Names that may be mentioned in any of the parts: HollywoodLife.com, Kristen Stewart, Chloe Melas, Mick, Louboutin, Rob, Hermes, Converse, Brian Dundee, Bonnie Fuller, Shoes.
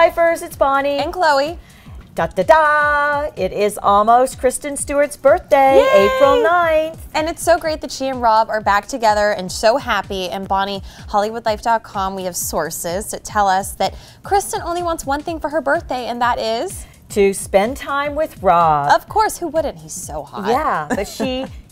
Lifers, it's Bonnie. And Chloe. Da da da! It is almost Kristen Stewart's birthday, yay! April 9th. And it's so great that she and Rob are back together and so happy. And Bonnie, HollywoodLife.com, we have sources that tell us that Kristen only wants one thing for her birthday, and that is to spend time with Rob. Of course, who wouldn't? He's so hot. Yeah, but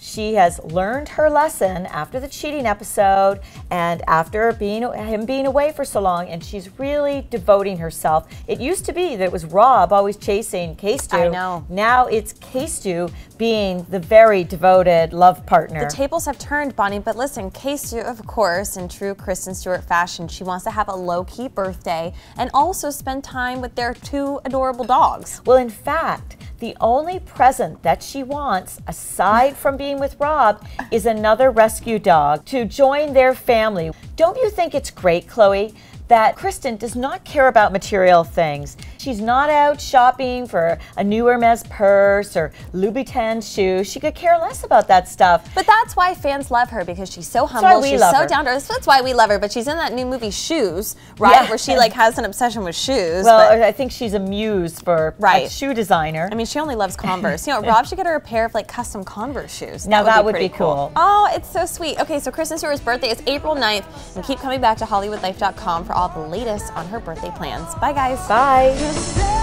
she has learned her lesson after the cheating episode and after him being away for so long, and she's really devoting herself. It used to be that it was Rob always chasing K-Stew. I know. Now it's K-Stew being the very devoted love partner. The tables have turned, Bonnie, but listen, K-Stew, of course, in true Kristen Stewart fashion, she wants to have a low-key birthday and also spend time with their two adorable dogs. Well, in fact, the only present that she wants, aside from being with Rob, is another rescue dog to join their family. Don't you think it's great, Chloe, that Kristen does not care about material things? She's not out shopping for a new Hermes purse or Louboutin shoes. She could care less about that stuff. But that's why fans love her, because she's so humble, she's so down to earth. That's why we love her, but she's in that new movie, Shoes, right? Yeah. Where she like has an obsession with shoes. Well, but I think she's a muse for a shoe designer. I mean, she only loves Converse. You know, Rob should get her a pair of like custom Converse shoes. Now that would be cool. Oh, it's so sweet. Okay, so Kristen Stewart's birthday is April 9th. And keep coming back to HollywoodLife.com for all the latest on her birthday plans. Bye, guys. Bye.